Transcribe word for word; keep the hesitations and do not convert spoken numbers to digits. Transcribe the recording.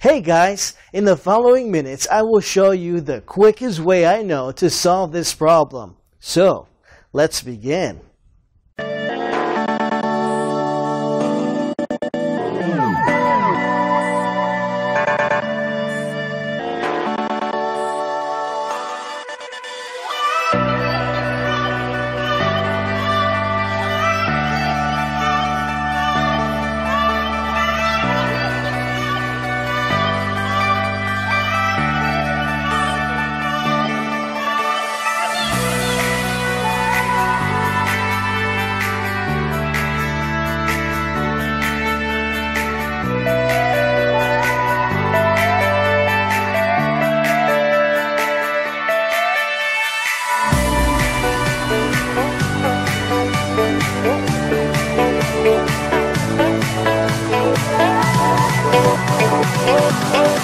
Hey guys, in the following minutes I will show you the quickest way I know to solve this problem. So, let's begin. Oh,